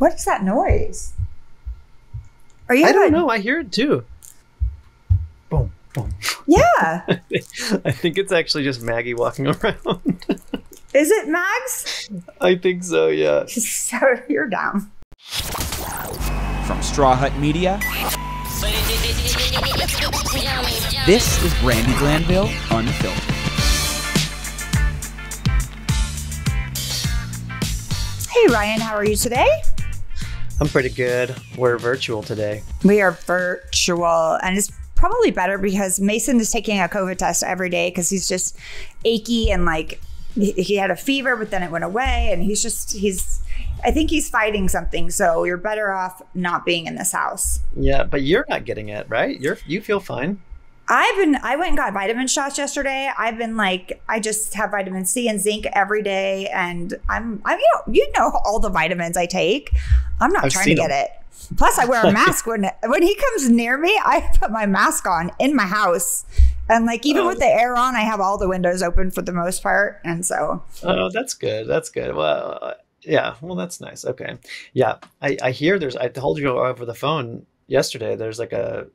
What is that noise? Are you? I don't know. I hear it too. Boom, boom. Yeah. I think it's actually just Maggie walking around. Is it Mags? I think so, yeah. So you're down. From Straw Hut Media, this is Brandi Glanville Unfiltered. Hey Ryan, how are you today? I'm pretty good. We're virtual today. We are virtual, and it's probably better because Mason is taking a COVID test every day because he's just achy and like he had a fever, but then it went away, and he's just I think he's fighting something. So you're better off not being in this house. Yeah, but you're not getting it, right? You feel fine. I went and got vitamin shots yesterday. I've been like, I just have vitamin C and zinc every day, and you know all the vitamins I take. I'm not trying to get it. Plus, I wear a mask when he comes near me. I put my mask on in my house, and like even with the air on, I have all the windows open for the most part, and so. Oh, that's good. That's good. Well, yeah. Well, that's nice. Okay. Yeah, I hear there's. I told you over the phone yesterday, there's like a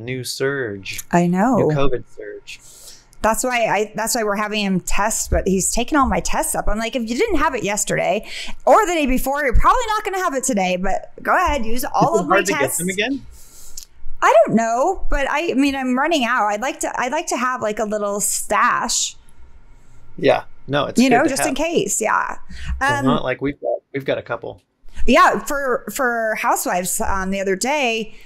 new surge. I know. New COVID surge. That's why we're having him test, but he's taking all my tests up. I'm like, if you didn't have it yesterday or the day before, you're probably not going to have it today, but go ahead, use all of my tests. Is it hard to get them again? I don't know, but I mean, I'm running out. I'd like to have like a little stash. Yeah. No, it's, you know, just in case. Yeah. Not like we've got a couple. Yeah, for housewives the other day,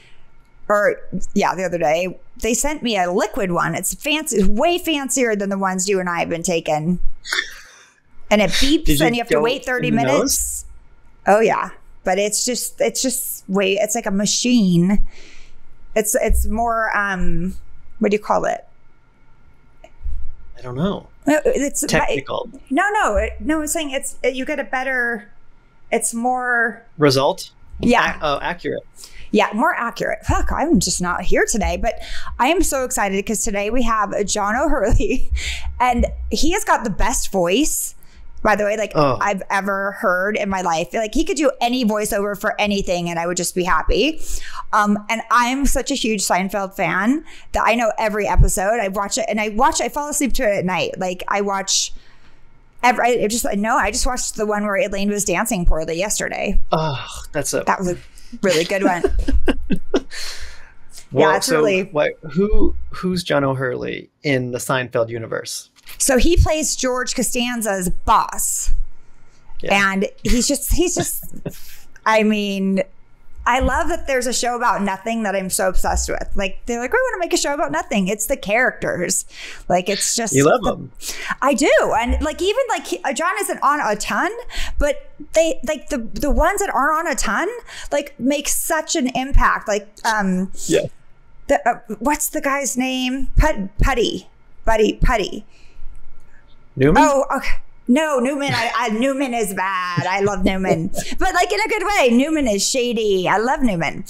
they sent me a liquid one. It's fancy, way fancier than the ones you and I have been taking. And it beeps and you have to wait 30 minutes. Oh yeah, but it's like a machine. It's more what do you call it? I don't know. It's technical. No, I'm saying you get a better. It's more result. Yeah. Accurate. Yeah. More accurate. Fuck. I'm just not here today, but I am so excited because today we have John O'Hurley, and he has got the best voice, by the way, like I've ever heard in my life. Like he could do any voiceover for anything and I would just be happy. And I'm such a huge Seinfeld fan that I know every episode. I watch it and I fall asleep to it at night. Like I watch I just watched the one where Elaine was dancing poorly yesterday. Oh, that was a really good one. Well, yeah, it's so really. Who's John O'Hurley in the Seinfeld universe? So he plays George Costanza's boss, yeah. And he's just. I mean, I love that there's a show about nothing that I'm so obsessed with. Like they're like, we want to make a show about nothing. It's the characters. Like it's just, you love them. I do. And like, even like John isn't on a ton, but they like the ones that aren't on a ton, like make such an impact. Like, yeah. What's the guy's name? Putty. Newman? Oh, okay. No, Newman. Newman is bad. I love Newman, but like in a good way. Newman is shady. I love Newman.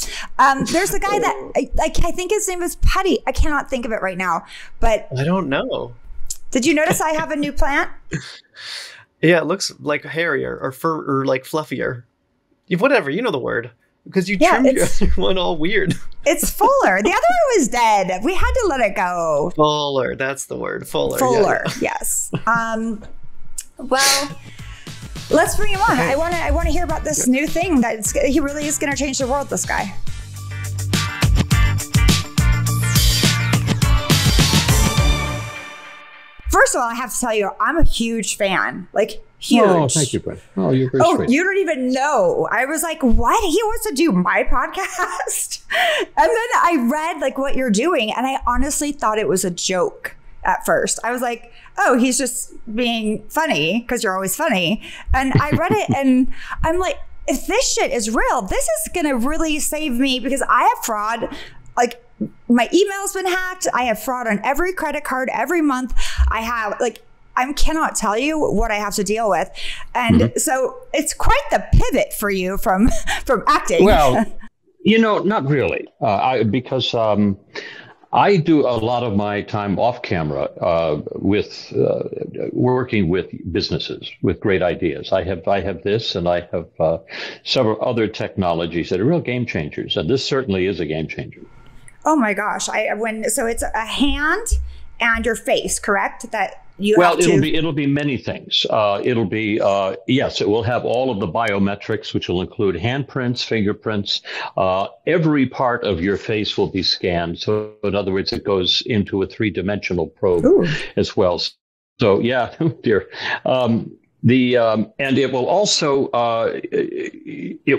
There's a guy that I think his name is Putty. I cannot think of it right now, but I don't know. Did you notice I have a new plant? Yeah, it looks like hairier or fur or like fluffier, whatever. You know the word because you trimmed your other one all weird. It's fuller. The other one was dead. We had to let it go. Fuller. That's the word. Fuller. Fuller. Yeah. Yes. Well, let's bring him on. Okay. I want to hear about this new thing that he really is going to change the world, this guy. First of all, I have to tell you, I'm a huge fan. Like, huge. Oh, thank you, Brad. Oh, you're very sweet. You don't even know. I was like, what? He wants to do my podcast? And then I read like what you're doing, and I honestly thought it was a joke at first. I was like, oh, he's just being funny because you're always funny. And I read it and I'm like, if this shit is real, this is going to really save me because I have fraud. Like my email's been hacked. I have fraud on every credit card every month. I have like, I cannot tell you what I have to deal with. And so it's quite the pivot for you from acting. Well, you know, not really because I do a lot of my time off camera with working with businesses with great ideas. I have this, and I have several other technologies that are real game changers, and this certainly is a game changer. Oh my gosh! So it's a hand and your face, correct? That you well, have to... it'll be many things. It'll be yes, it will have all of the biometrics, which will include handprints, fingerprints. Every part of your face will be scanned. So in other words, it goes into a three-dimensional probe. Ooh. As well. So yeah, dear. And it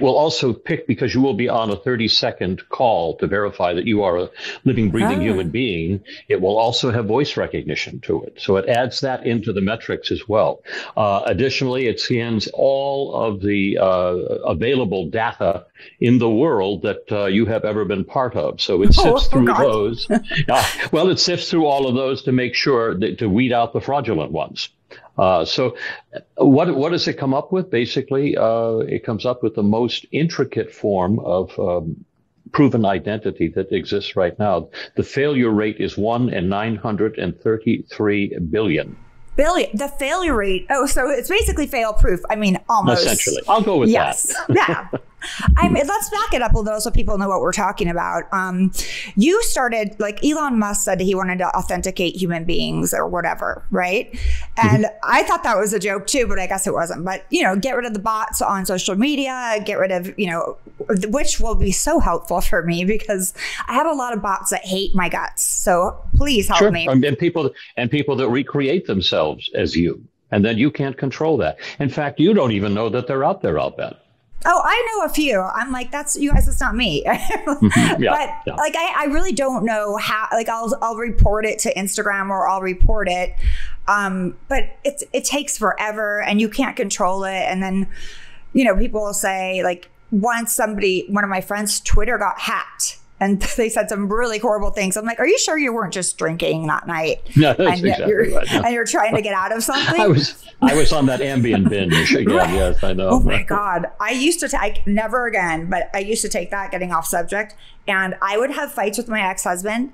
will also pick, because you will be on a 30-second call to verify that you are a living, breathing human being. It will also have voice recognition to it. So it adds that into the metrics as well. Additionally, it scans all of the available data in the world that you have ever been part of. So it sifts through those. Well, it sifts through all of those to make sure that, to weed out the fraudulent ones. So what does it come up with? Basically, it comes up with the most intricate form of proven identity that exists right now. The failure rate is 1 in 933 billion. The failure rate. Oh, so it's basically fail proof. I mean, almost. Essentially. I'll go with that. Yes. Yeah. I mean, let's back it up a little so people know what we're talking about. You started, like Elon Musk said, he wanted to authenticate human beings or whatever, right? And I thought that was a joke too, but I guess it wasn't. But, you know, get rid of the bots on social media, get rid of, you know, which will be so helpful for me because I have a lot of bots that hate my guts. So please help me. And people that recreate themselves as you, and then you can't control that. In fact, you don't even know that they're out there, I'll bet. Oh, I know a few. I'm like, that's you guys, it's not me. Like, I really don't know how, like, I'll report it to Instagram or I'll report it. But it takes forever and you can't control it. And then, you know, people will say, like, once one of my friends' Twitter got hacked and they said some really horrible things. I'm like, are you sure you weren't just drinking that night? No, that's exactly right. And you're trying to get out of something? I was on that Ambien binge again. Right. Yes, I know. Oh my God. I used to take, never again, but I used to take that, getting off subject. And I would have fights with my ex-husband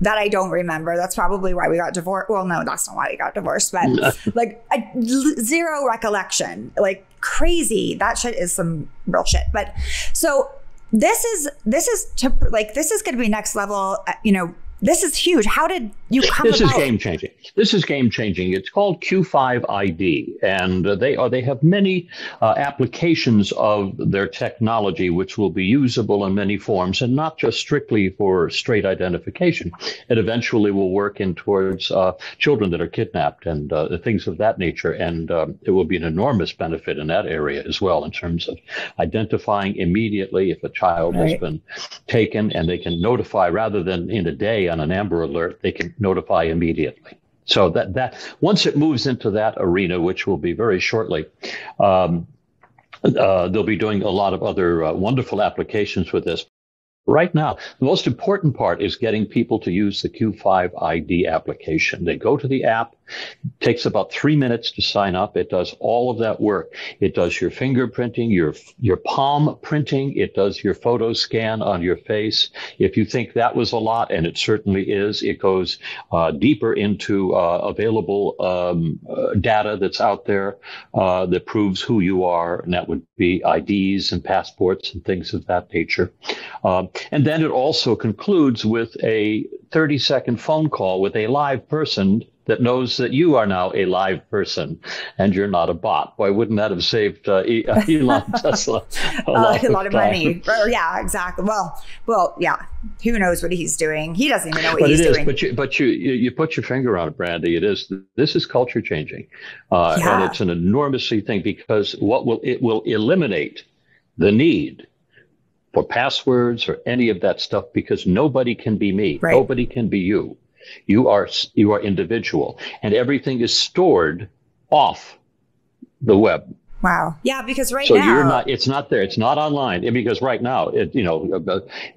that I don't remember. That's probably why we got divorced. Well, no, that's not why we got divorced, but like zero recollection, like crazy. That shit is some real shit. But so this is going to be next level. You know, this is huge. How did you come about? This is game changing. This is game changing. It's called Q5ID, and they have many applications of their technology, which will be usable in many forms, and not just strictly for straight identification. It eventually will work in towards children that are kidnapped and things of that nature, and it will be an enormous benefit in that area as well in terms of identifying immediately if a child has been taken, and they can notify rather than in a day on an Amber Alert. They can notify immediately. So that once it moves into that arena, which will be very shortly, they'll be doing a lot of other wonderful applications with this. Right now, the most important part is getting people to use the Q5ID application. They go to the app. It takes about 3 minutes to sign up. It does all of that work. It does your fingerprinting, your palm printing. It does your photo scan on your face. If you think that was a lot, and it certainly is, it goes deeper into available data that's out there that proves who you are, and that would be IDs and passports and things of that nature. And then it also concludes with a 30-second phone call with a live person that knows that you are now a live person and you're not a bot. Why wouldn't that have saved Elon Tesla a lot of money? Yeah, exactly. Well, yeah. Who knows what he's doing? He doesn't even know what he's doing. But you put your finger on it, Brandi. This is culture changing, and it's an enormously thing because it will eliminate the need for passwords or any of that stuff because nobody can be me. Right. Nobody can be you. You are individual, and everything is stored off the web. Wow. Yeah, because right now. So you're not, it's not there. It's not online. Because right now,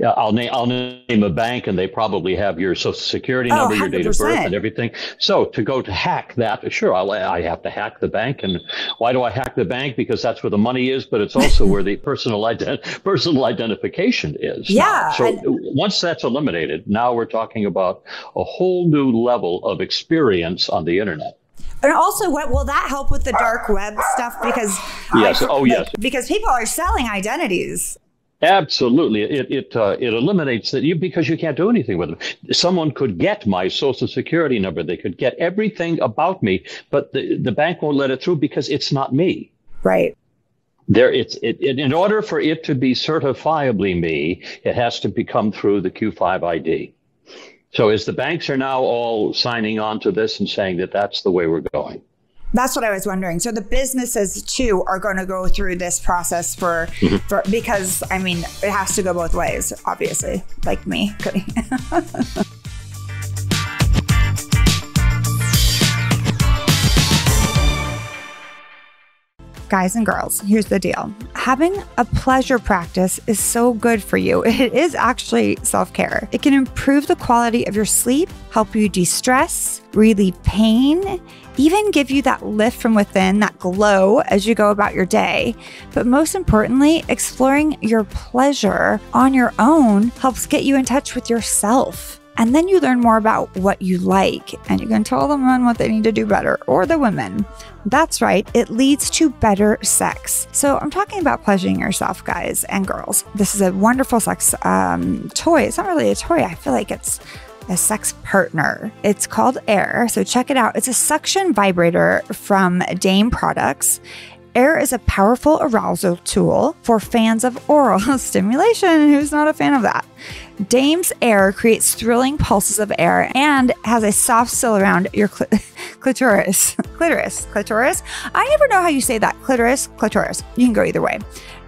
I'll name a bank and they probably have your social security number, 100%. Your date of birth and everything. So to go to hack that, sure, I have to hack the bank. And why do I hack the bank? Because that's where the money is, but it's also where the personal identification is. Yeah. So once that's eliminated, now we're talking about a whole new level of experience on the internet. And also, will that help with the dark web stuff? Because because people are selling identities. Absolutely, it eliminates that because you can't do anything with them. Someone could get my social security number, they could get everything about me, but the bank won't let it through because it's not me. Right. In order for it to be certifiably me, it has to become through the Q5ID. So as the banks are now all signing on to this and saying that that's the way we're going. That's what I was wondering. So the businesses, too, are going to go through this process because, I mean, it has to go both ways, obviously, like me. Guys and girls, here's the deal. Having a pleasure practice is so good for you. It is actually self-care. It can improve the quality of your sleep, help you de-stress, relieve pain, even give you that lift from within, that glow as you go about your day. But most importantly, exploring your pleasure on your own helps get you in touch with yourself. And then you learn more about what you like, and you can tell the men what they need to do better, or the women. That's right, it leads to better sex. So I'm talking about pleasuring yourself, guys and girls. This is a wonderful sex toy. It's not really a toy. I feel like it's a sex partner. It's called Air, so check it out. It's a suction vibrator from Dame Products. Air is a powerful arousal tool for fans of oral stimulation. Who's not a fan of that? Dame's Air creates thrilling pulses of air and has a soft seal around your clitoris. I never know how you say that. Clitoris. You can go either way.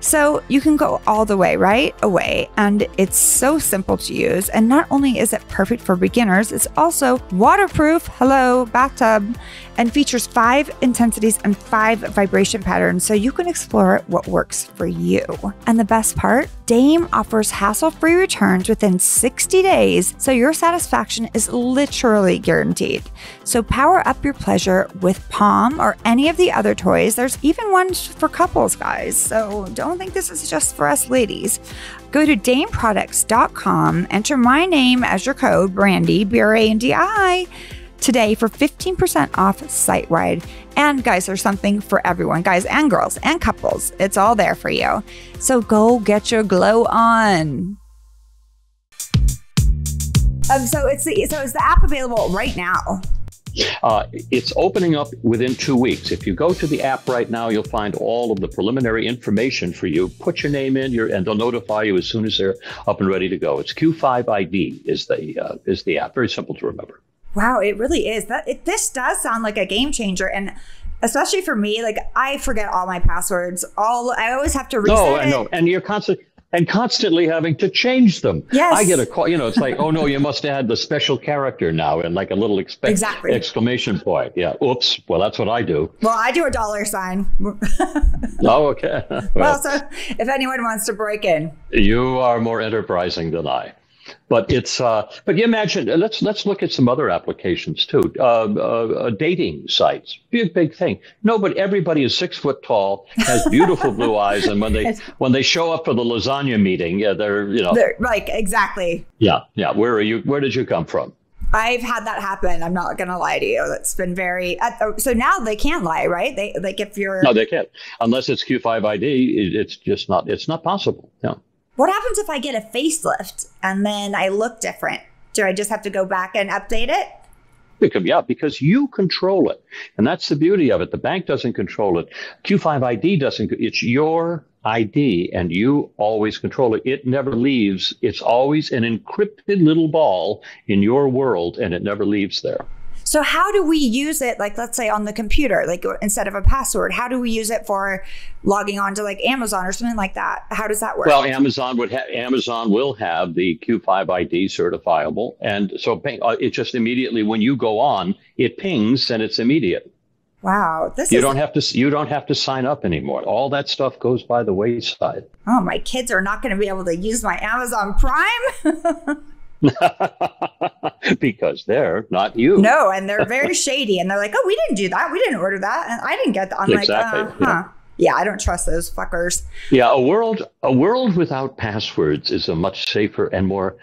So you can go all the way right away, and it's so simple to use. And not only is it perfect for beginners, it's also waterproof, hello, bathtub, and features 5 intensities and 5 vibration patterns, so you can explore what works for you. And the best part, Dame offers hassle-free returns within 60 days, so your satisfaction is literally guaranteed. So power up your pleasure with Palm or any of the other toys. There's even one for couples, guys, so don't think this is just for us ladies. Go to dameproducts.com, enter my name as your code, Brandi, B-R-A-N-D-I, today for 15% off site-wide. And guys, there's something for everyone, guys and girls and couples. It's all there for you. So go get your glow on. So is the app available right now? It's opening up within 2 weeks. If you go to the app right now, you'll find all of the preliminary information for you. Put your name in, and they'll notify you as soon as they're up and ready to go. It's Q5ID is the app. Very simple to remember. Wow, it really is. This does sound like a game changer, and especially for me, like I forget all my passwords. I always have to reset. No, I know, and you're constantly. And constantly having to change them. Yes. I get a call, it's like, oh no, you must add the special character now and like a little exclamation point. Yeah. Oops. Well, that's what I do. Well, I do a $sign. Oh, okay. Well, so if anyone wants to break in. You are more enterprising than I. But it's but you imagine, let's look at some other applications too. Dating sites, big thing. No, but everybody is 6 foot tall, has beautiful blue eyes, and when they show up for the lasagna meeting, yeah, they're like exactly. Yeah. Where did you come from? I've had that happen. I'm not going to lie to you. That's been very. So now they can't lie, right? No, they can't, unless it's Q5ID. It's just not. It's not possible. No. What happens if I get a facelift and then I look different? Do I just have to go back and update it? Yeah, because you control it. And that's the beauty of it. The bank doesn't control it. Q5ID doesn't. It's your ID and you always control it. It never leaves. It's always an encrypted little ball in your world and it never leaves there. So how do we use it, like, let's say on the computer, like instead of a password, how do we use it for logging on to like Amazon or something like that? How does that work? Well, Amazon will have the Q5ID certifiable. And so it just immediately when you go on, it pings and it's immediate. Wow. You don't have to sign up anymore. All that stuff goes by the wayside. Oh, my kids are not going to be able to use my Amazon Prime? Because they're not you. No, and they're very shady. And they're like, oh, we didn't do that. We didn't order that. And I didn't get that. I'm exactly. Like, huh. Yeah, I don't trust those fuckers. Yeah, a world without passwords is a much safer and more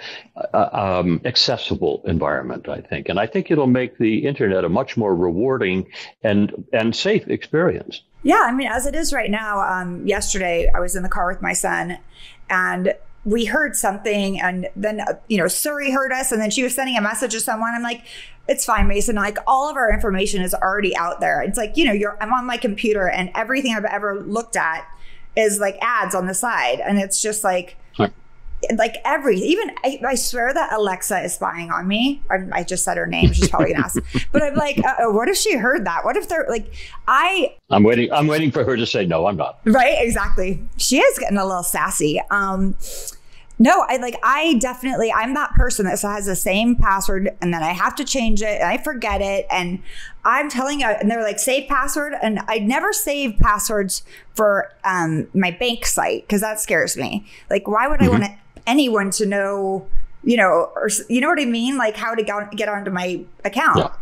accessible environment, I think. And I think it'll make the internet a much more rewarding and safe experience. Yeah, I mean, as it is right now, yesterday I was in the car with my son and we heard something, and then, you know, Suri heard us, and then she was sending a message to someone. I'm like, it's fine, Mason. Like, all of our information is already out there. It's like, you know, I'm on my computer, and everything I've ever looked at is like ads on the side. And it's just like, I swear that Alexa is spying on me. I just said her name. She's probably gonna ask. But I'm like, what if she heard that? What if they're like, I'm waiting for her to say, no, I'm not. Right. Exactly. She is getting a little sassy. No, I'm that person that has the same password and then I have to change it and I forget it. And I'm telling you, and they're like, save password. And I never save passwords for my bank site because that scares me. Like, why would I want to anyone to know, you know, or you know what I mean, like how to get onto my account,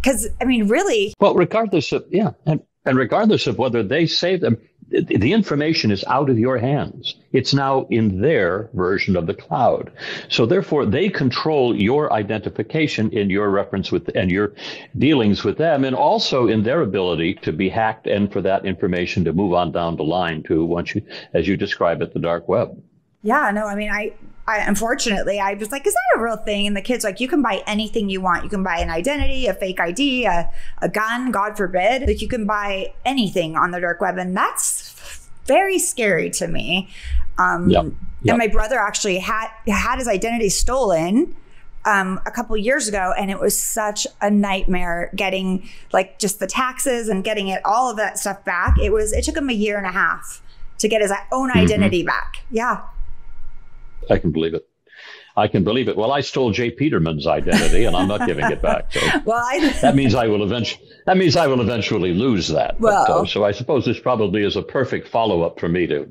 because I mean, really, well, regardless of and regardless of whether they save them, the information is out of your hands. It's now in their version of the cloud, so therefore they control your identification in your reference with and your dealings with them, and also in their ability to be hacked and for that information to move on down the line to, once you, as you describe it, the dark web. Yeah, no, I mean, I unfortunately, I was like, is that a real thing? And the kid's like, you can buy anything you want. You can buy an identity, a fake ID, a gun, God forbid. Like, you can buy anything on the dark web. And that's very scary to me. And my brother actually had his identity stolen a couple years ago, and it was such a nightmare getting like just the taxes and getting it, all of that stuff back. It took him 1.5 years to get his own identity back. Yeah. I can believe it. I can believe it. Well, I stole Jay Peterman's identity, and I'm not giving it back. So well, that means I will eventually lose that. Well, so I suppose this probably is a perfect follow-up for me to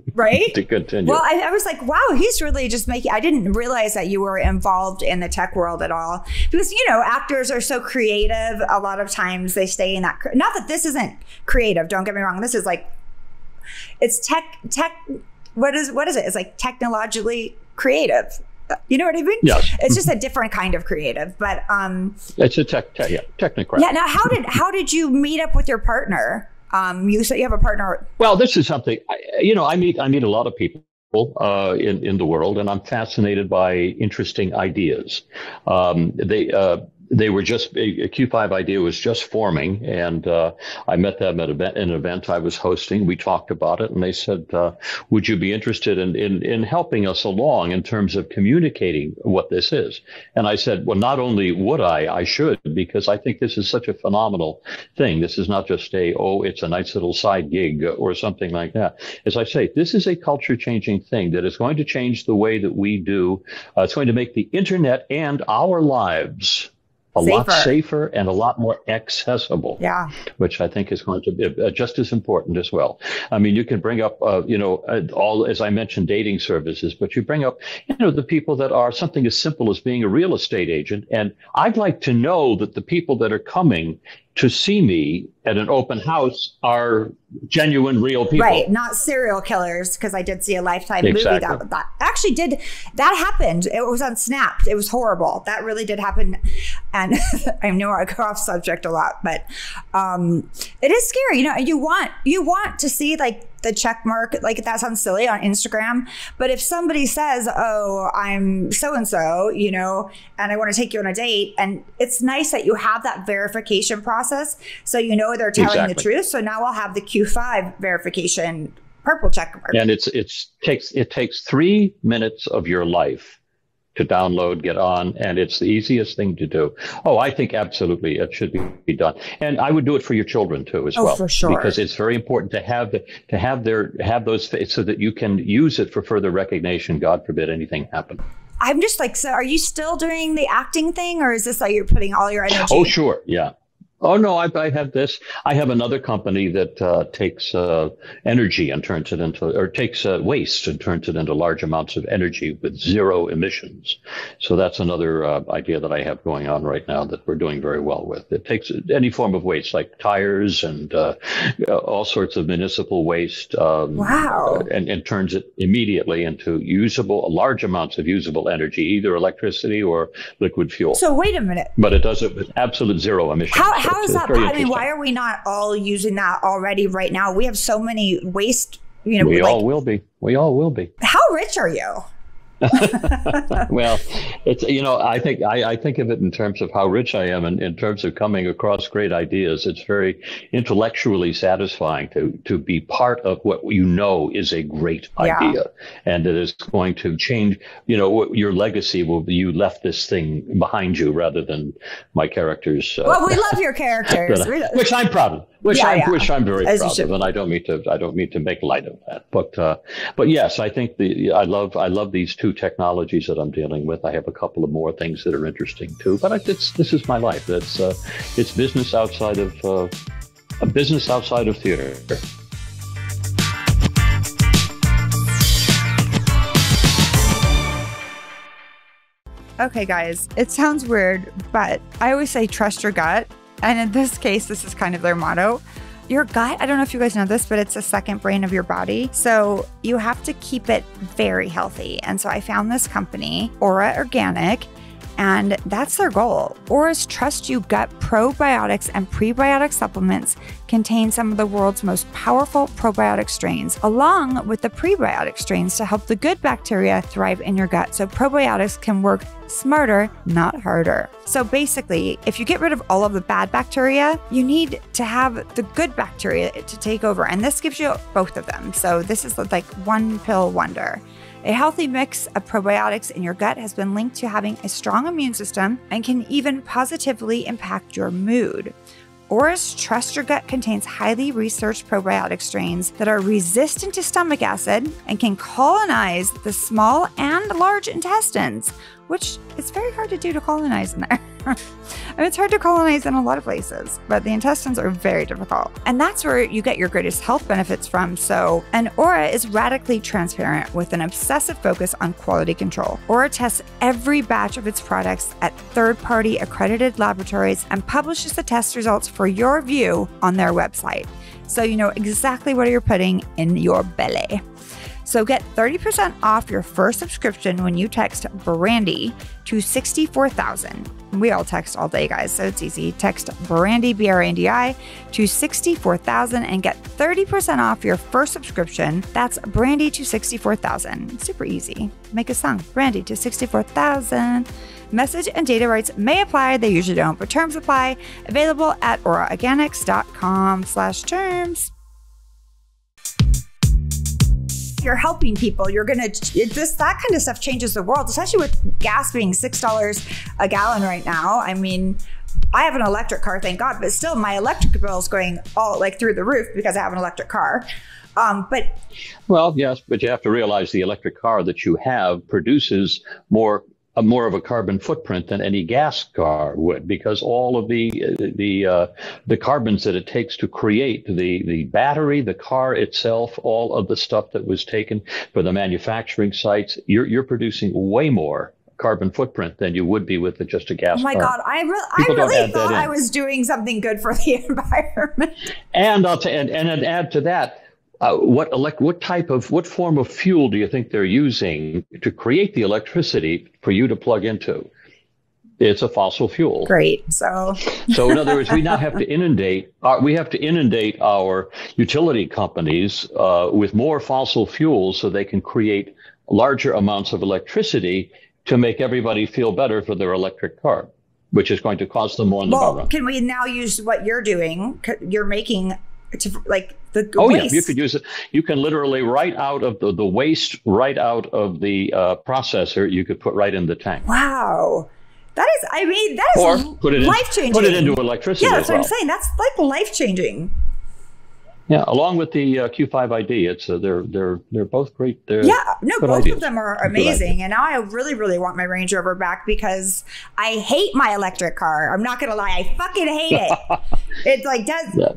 to continue. Well, I was like, wow, he's really just making. I didn't realize that you were involved in the tech world at all, because you know, actors are so creative. A lot of times they stay in that. Not that this isn't creative. Don't get me wrong. This is like, it's tech. What is it? It's like technologically creative. You know what I mean? Yes. It's just a different kind of creative, but it's a technocrat. Yeah. Now, how did you meet up with your partner? You said you have a partner. Well, this is something I meet a lot of people in the world, and I'm fascinated by interesting ideas. They were just, a Q5ID was just forming, and I met them at an event I was hosting. We talked about it, and they said, would you be interested in helping us along in terms of communicating what this is? And I said, well, not only would I should, because I think this is such a phenomenal thing. This is not just it's a nice little side gig or something like that. As I say, this is a culture-changing thing that is going to change the way that we do. It's going to make the internet and our lives a lot safer and a lot more accessible, which I think is going to be just as important as well. I mean, you can bring up, all, as I mentioned, dating services, but you bring up, the people that are something as simple as being a real estate agent. And I'd like to know that the people that are coming to see me at an open house are genuine, real people. Right, not serial killers, because I did see a Lifetime movie that actually did, that happened. It was on Snapped. It was horrible. That really did happen. And I know I go off subject a lot, but it is scary. You know, you want to see like the check mark, like that sounds silly on Instagram, but if somebody says, oh, I'm so-and-so, and I want to take you on a date, and it's nice that you have that verification process. So, they're telling the truth. So now I'll have the Q5 verification purple check mark. And it takes 3 minutes of your life to download, get on, and it's the easiest thing to do. Oh, I think absolutely it should be done, and I would do it for your children too, as well, for sure. Because it's very important to have those so that you can use it for further recognition. God forbid anything happen. I'm just like, so are you still doing the acting thing, or is this how you're putting all your energy? Oh, sure, yeah. Oh, no, I have this. I have another company that takes energy and turns it into, or takes waste and turns it into large amounts of energy with zero emissions. So that's another idea that I have going on right now that we're doing very well with. It takes any form of waste, like tires and all sorts of municipal waste. Wow. And turns it immediately into usable, large amounts of usable energy, either electricity or liquid fuel. So wait a minute. But it does it with absolute zero emissions. How is that? I mean, why are we not all using that already right now? We have so many waste, you know. We all will be. We all will be. How rich are you? Well, it's, you know, I think of it in terms of how rich I am and in terms of coming across great ideas. It's very intellectually satisfying to be part of what you know is a great idea, and it is going to change, you know, your legacy will be you left this thing behind you rather than my characters. Well, we love your characters. Which I'm proud of. Which I'm very proud of, and I don't mean to make light of that. But yes, I think I love these two technologies that I'm dealing with. I have a couple of more things that are interesting too. But this is my life. It's business outside of a business outside of theater. Okay, guys, it sounds weird, but I always say trust your gut. And in this case, this is kind of their motto. Your gut, I don't know if you guys know this, but it's the second brain of your body. So you have to keep it very healthy. And so I found this company, Ora Organic, and that's their goal. Ora's Trust You Gut probiotics and prebiotic supplements contain some of the world's most powerful probiotic strains, along with the prebiotic strains to help the good bacteria thrive in your gut. So probiotics can work smarter, not harder. So basically, if you get rid of all of the bad bacteria, you need to have the good bacteria to take over. And this gives you both of them. So this is like one pill wonder. A healthy mix of probiotics in your gut has been linked to having a strong immune system and can even positively impact your mood. Ora's Trust Your Gut contains highly researched probiotic strains that are resistant to stomach acid and can colonize the small and large intestines, which it's very hard to do to colonize in there. I mean, it's hard to colonize in a lot of places, but the intestines are very difficult. And that's where you get your greatest health benefits from. So, and Ora is radically transparent with an obsessive focus on quality control. Ora tests every batch of its products at third-party accredited laboratories and publishes the test results for your view on their website. So you know exactly what you're putting in your belly. So get 30% off your first subscription when you text Brandi to 64,000. We all text all day, guys, so it's easy. Text Brandi, B-R-A-N-D-I, to 64,000 and get 30% off your first subscription. That's Brandi to 64,000. Super easy. Make a song. Brandi to 64,000. Message and data rights may apply. They usually don't, but terms apply. Available at oraorganics.com/terms. You're helping people. You're gonna that kind of stuff changes the world, especially with gas being $6 a gallon right now. I mean, I have an electric car, thank God, but still my electric bill is going all like through the roof because I have an electric car. Well, yes, but you have to realize the electric car that you have produces more of a carbon footprint than any gas car would, because all of the carbons that it takes to create the battery, the car itself, all of the stuff that was taken for the manufacturing sites, you're producing way more carbon footprint than you would be with just a gas car. Oh my God, I really thought I was doing something good for the environment. And I'll and add to that, what form of fuel do you think they're using to create the electricity for you to plug into? It's a fossil fuel. Great. So in other words, we now have to inundate our utility companies with more fossil fuels so they can create larger amounts of electricity to make everybody feel better for their electric car, which is going to cost them more in the long run. Can we now use what you're doing? You're making waste. Yeah, you could use it. You can literally right out of the waste, right out of the processor, you could put right in the tank. Wow. That is life-changing. Put it into electricity. Yeah, that's what I'm saying. That's like life-changing. Yeah, along with the Q5ID, it's they're both great. Both of them are amazing. And now I really want my Range Rover back because I hate my electric car. I'm not gonna lie, I fucking hate it. It's like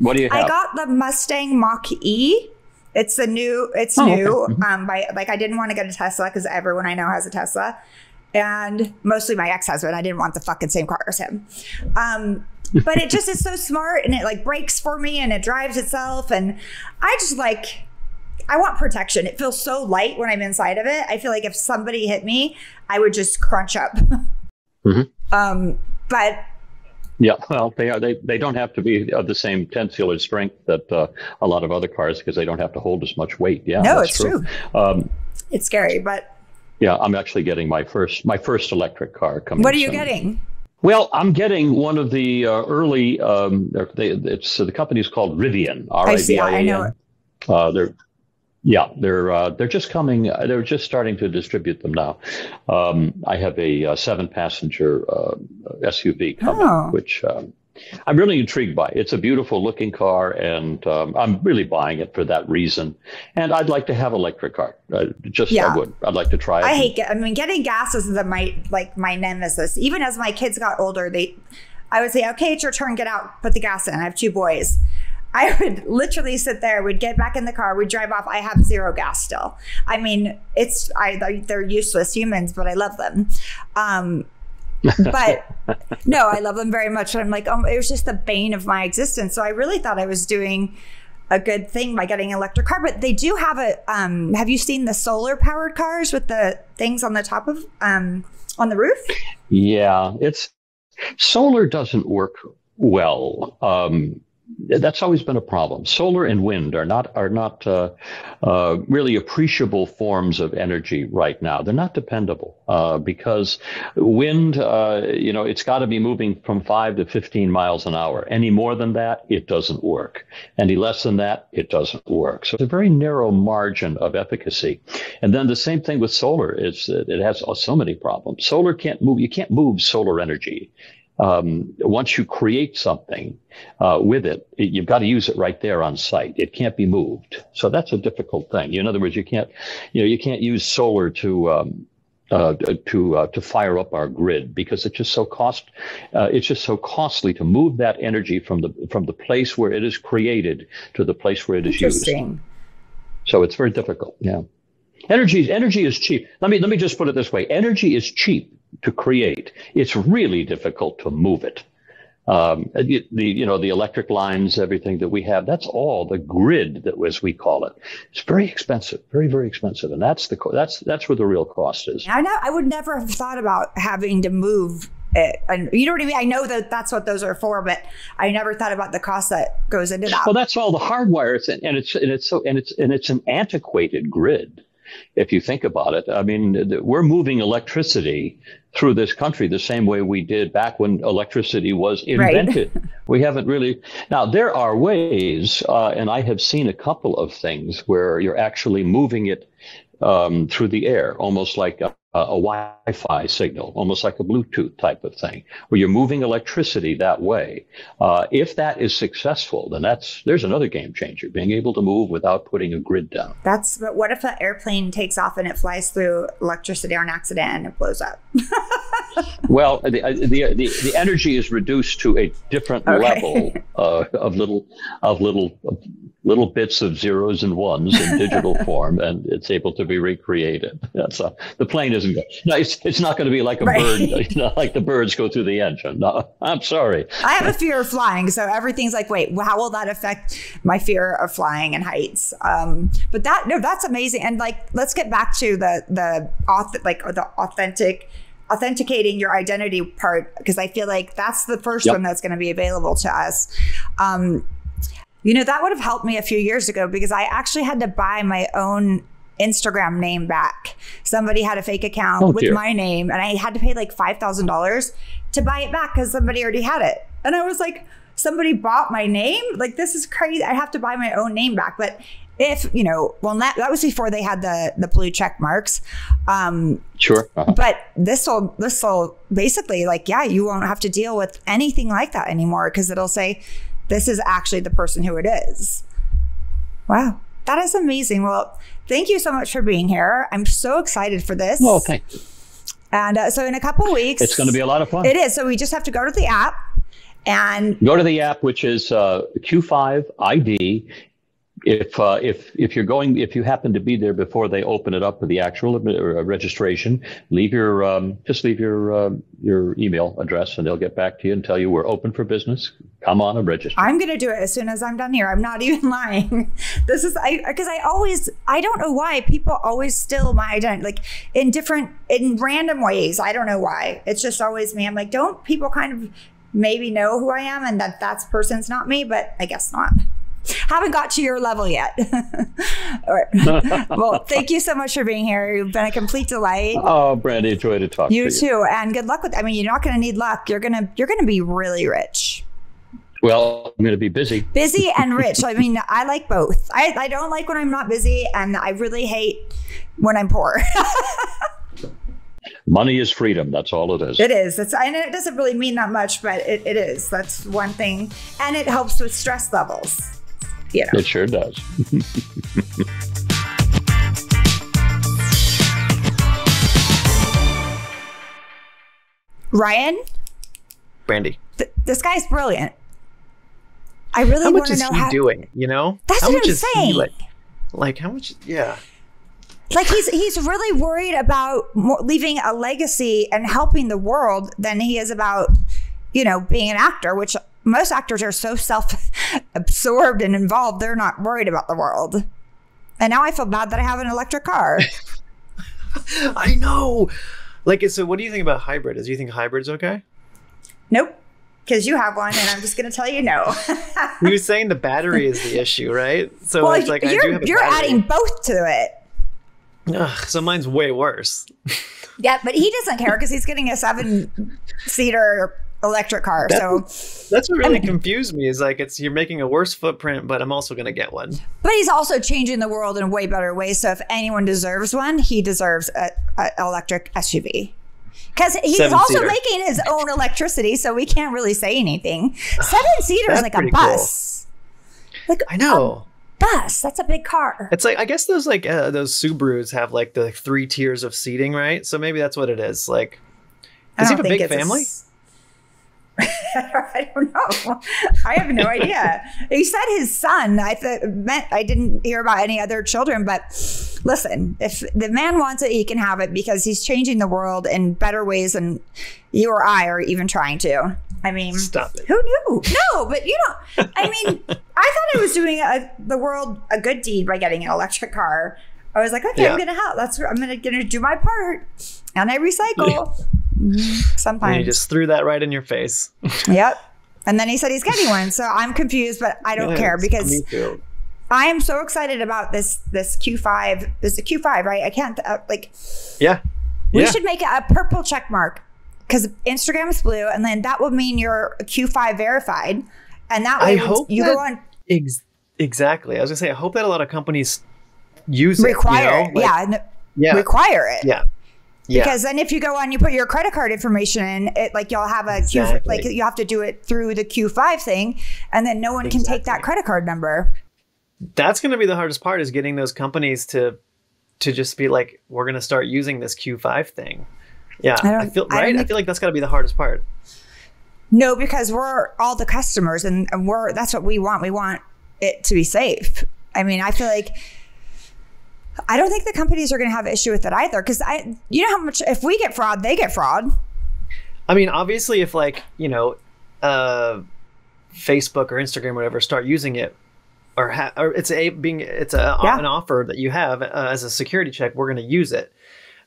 what do you have? I got the Mustang Mach-E. It's the new. It's new. Okay. I didn't want to get a Tesla because everyone I know has a Tesla, and mostly my ex-husband. I didn't want the fucking same car as him. But it just is so smart, and it like brakes for me and it drives itself. And I just like, I want protection. It feels so light when I'm inside of it. I feel like if somebody hit me, I would just crunch up. Mm-hmm. But yeah, well, they don't have to be of the same tensile or strength that a lot of other cars, because they don't have to hold as much weight. Yeah, no, it's true. It's scary, but yeah, I'm actually getting my first electric car coming. What are you getting? Well, I'm getting one of the early. The company's called Rivian. R-I-V-I-A-N. I know it. They're just coming. They're just starting to distribute them now. I have a 7-passenger SUV coming, which I'm really intrigued by. It's a beautiful looking car, and I'm really buying it for that reason. And I'd like to have an electric car. I'd like to try it. Getting gas is my nemesis. Even as my kids got older, I would say, "Okay, it's your turn. Get out. Put the gas in." I have 2 boys. I would literally sit there, would get back in the car, would drive off. I have 0 gas still. I mean, they're useless humans, but I love them. But no, I love them very much. And I'm like, it was just the bane of my existence. So I really thought I was doing a good thing by getting an electric car. But they do have have you seen the solar powered cars with the things on the top of, on the roof? Yeah, solar doesn't work well. That's always been a problem. Solar and wind are not really appreciable forms of energy right now. They're not dependable because wind, it's got to be moving from 5 to 15 miles an hour. Any more than that, it doesn't work. Any less than that, it doesn't work. So it's a very narrow margin of efficacy. And then the same thing with solar is it has so many problems. Solar can't move. You can't move solar energy. Once you create something with it, you've got to use it right there on site. It can't be moved. So that's a difficult thing. In other words, you can't use solar to fire up our grid because it's just so costly to move that energy from the place where it is created to the place where it is used. So it's very difficult. Yeah. Energy is cheap. Let me just put it this way. Energy is cheap to create. It's really difficult to move it. The electric lines, everything that we have, that's all the grid that, as we call it. It's very expensive, very, very expensive. And that's where the real cost is. I would never have thought about having to move it. And you know what I mean? I know that that's what those are for, but I never thought about the cost that goes into that. Well, that's all the hardwire. It's an antiquated grid. If you think about it, we're moving electricity through this country the same way we did back when electricity was invented. Right. We haven't really. Now, there are ways, and I have seen a couple of things where you're actually moving it through the air, almost like a Wi-Fi signal, almost like a Bluetooth type of thing, where you're moving electricity that way. If that is successful, then there's another game changer, being able to move without putting a grid down. But what if an airplane takes off and it flies through electricity on accident and it blows up? Well, the energy is reduced to a different level of little bits of zeros and ones in digital form, and it's able to be recreated. So the plane isn't good. No, it's not going to be like a bird, like the birds go through the engine. No, I'm sorry. I have a fear of flying, so everything's like, wait, how will that affect my fear of flying and heights? That's amazing. And let's get back to the authenticating your identity part, because I feel like that's the first one that's going to be available to us. That would have helped me a few years ago because I actually had to buy my own Instagram name back. Somebody had a fake account with my name, and I had to pay like $5,000 to buy it back because somebody already had it. And I was like, somebody bought my name? Like, this is crazy. I have to buy my own name back. But that was before they had the blue check marks. But this will basically you won't have to deal with anything like that anymore because it'll say, this is actually the person who it is. Wow. That is amazing. Well, thank you so much for being here. I'm so excited for this. Well, thank you. And so in a couple of weeks. It's going to be a lot of fun. It is. So we just have to go to the app and. Go to the app, which is Q5ID. If you're going, if you happen to be there before they open it up for the actual registration, leave your just leave your email address and they'll get back to you and tell you we're open for business. Come on and register. I'm going to do it as soon as I'm done here. I'm not even lying. This is because I don't know why people always steal my identity, like in random ways. I don't know why. It's just always me. I'm like, don't people kind of maybe know who I am and that person's not me, but I guess not. Haven't got to your level yet. Well, thank you so much for being here. You've been a complete delight. Oh, Brandi, enjoyed it talking to you. You too, and good luck with. I mean, you're not going to need luck. You're gonna be really rich. Well, I'm going to be busy. Busy and rich. I mean, I like both. I don't like when I'm not busy, and I really hate when I'm poor. Money is freedom. That's all it is. It is. It's, and it doesn't really mean that much, but it is. That's one thing, and it helps with stress levels. You know. It sure does. Ryan? Brandi. This guy's brilliant. I really want to know how much is he doing, you know? That's what I'm saying. Like how much, yeah. Like he's really worried about leaving a legacy and helping the world than he is about, you know, being an actor, which most actors are so self-absorbed and involved, they're not worried about the world. And now I feel bad that I have an electric car. I know. Like, so what do you think about hybrid? Do you think hybrid's okay? Nope, because you have one and I'm just going to tell you no. You were saying the battery is the issue, right? So well, it's like I do have a battery. Adding both to it. Ugh, so mine's way worse. Yeah, but he doesn't care because he's getting a 7-seater electric car. So that's what really confused me is like you're making a worse footprint, but I'm also going to get one. But he's also changing the world in a way better way. So if anyone deserves one, he deserves an electric SUV because he's also making his own electricity. So we can't really say anything. 7-seater is like a bus. Cool. Like I know. Bus. That's a big car. It's like I guess those like those Subarus have like the 3 tiers of seating, right? So maybe that's what it is. Like, does he have a big family? I don't know. I have no idea. He said his son. I didn't hear about any other children, but listen, if the man wants it, he can have it because he's changing the world in better ways than you or I are even trying to. I mean, stop it. Who knew? No, but you know, I mean, I thought I was doing the world a good deed by getting an electric car. I was like, okay, yeah. I'm going to help. I'm going to do my part, and I recycle. Yeah. Sometimes. And you just threw that right in your face. Yep. And then he said he's getting one. So I'm confused, but I don't care because I am so excited about this Q5. It's a Q5, right? I can't like. Yeah. We should make it a purple check mark because Instagram is blue. And then that will mean you're Q5 verified. And that way you go on. Exactly. I was going to say, I hope that a lot of companies use it. You know? Like, require it. Yeah. Yeah. Because then if you go on, you put your credit card information in, you'll have a Q, like you have to do it through the Q5 thing, and then no one can take that credit card number. That's going to be the hardest part is getting those companies to just be like, we're going to start using this Q5 thing. Yeah, I feel like that's got to be the hardest part. No, because we're all the customers and that's what we want. We want it to be safe. I mean, I feel like I don't think the companies are going to have an issue with it either because you know how much if we get fraud, they get fraud. I mean, obviously, if like, you know, Facebook or Instagram or whatever start using it or it's an offer that you have as a security check, we're going to use it.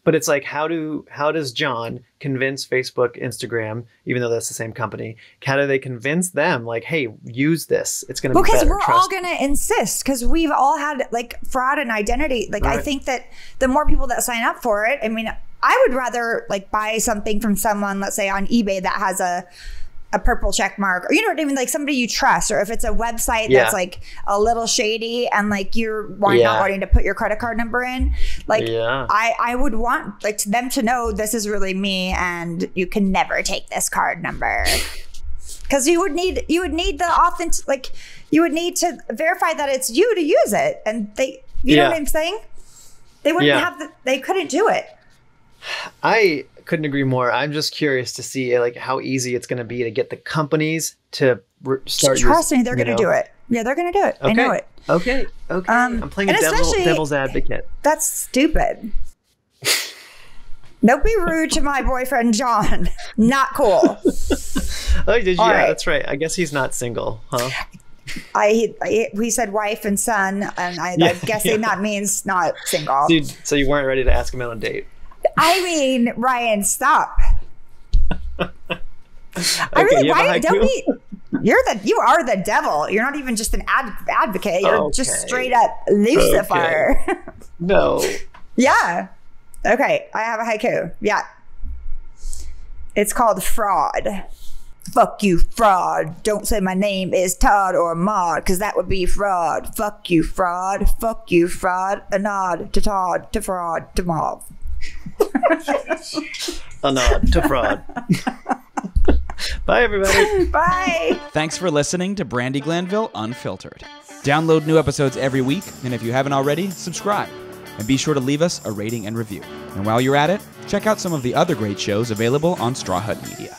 But it's like, how does John convince Facebook, Instagram, even though that's the same company, how do they convince them like, hey, use this? It's going to be better. Because we're all going to insist because we've all had like fraud and identity. Like I think that the more people that sign up for it, I mean, I would rather like buy something from someone, let's say on eBay that has a purple check mark or you know what I mean? Like somebody you trust or if it's a website that's like a little shady and like you're not wanting to put your credit card number in. Like I would want like them to know this is really me and you can never take this card number. Because you would need the authentic, like you would need to verify that it's you to use it. And they, you know what I'm saying? They wouldn't have the, they couldn't do it. I couldn't agree more. I'm just curious to see like how easy it's going to be to get the companies to start. Trust me, they're going to do it. Yeah, they're going to do it. Okay. I know it. Okay. Okay. I'm playing devil's advocate. That's stupid. Don't be rude to my boyfriend, John. Not cool. Right. That's right. I guess he's not single, huh? We said wife and son, and I guess that means not single. So you weren't ready to ask him out on a date. I mean, Ryan, stop. Ryan, don't be. You are the devil. You're not even just an advocate. You're just straight up Lucifer. Okay. No. Yeah. Okay, I have a haiku. Yeah. It's called Fraud. Fuck you, fraud. Don't say my name is Todd or Maud, because that would be fraud. Fuck you, fraud. Fuck you, fraud. A nod to Todd, to fraud, to Maud. A nod to fraud. Bye, everybody. Bye. Thanks for listening to Brandi Glanville Unfiltered. Download new episodes every week, and if you haven't already, subscribe. And be sure to leave us a rating and review. And while you're at it, check out some of the other great shows available on Straw Hut Media.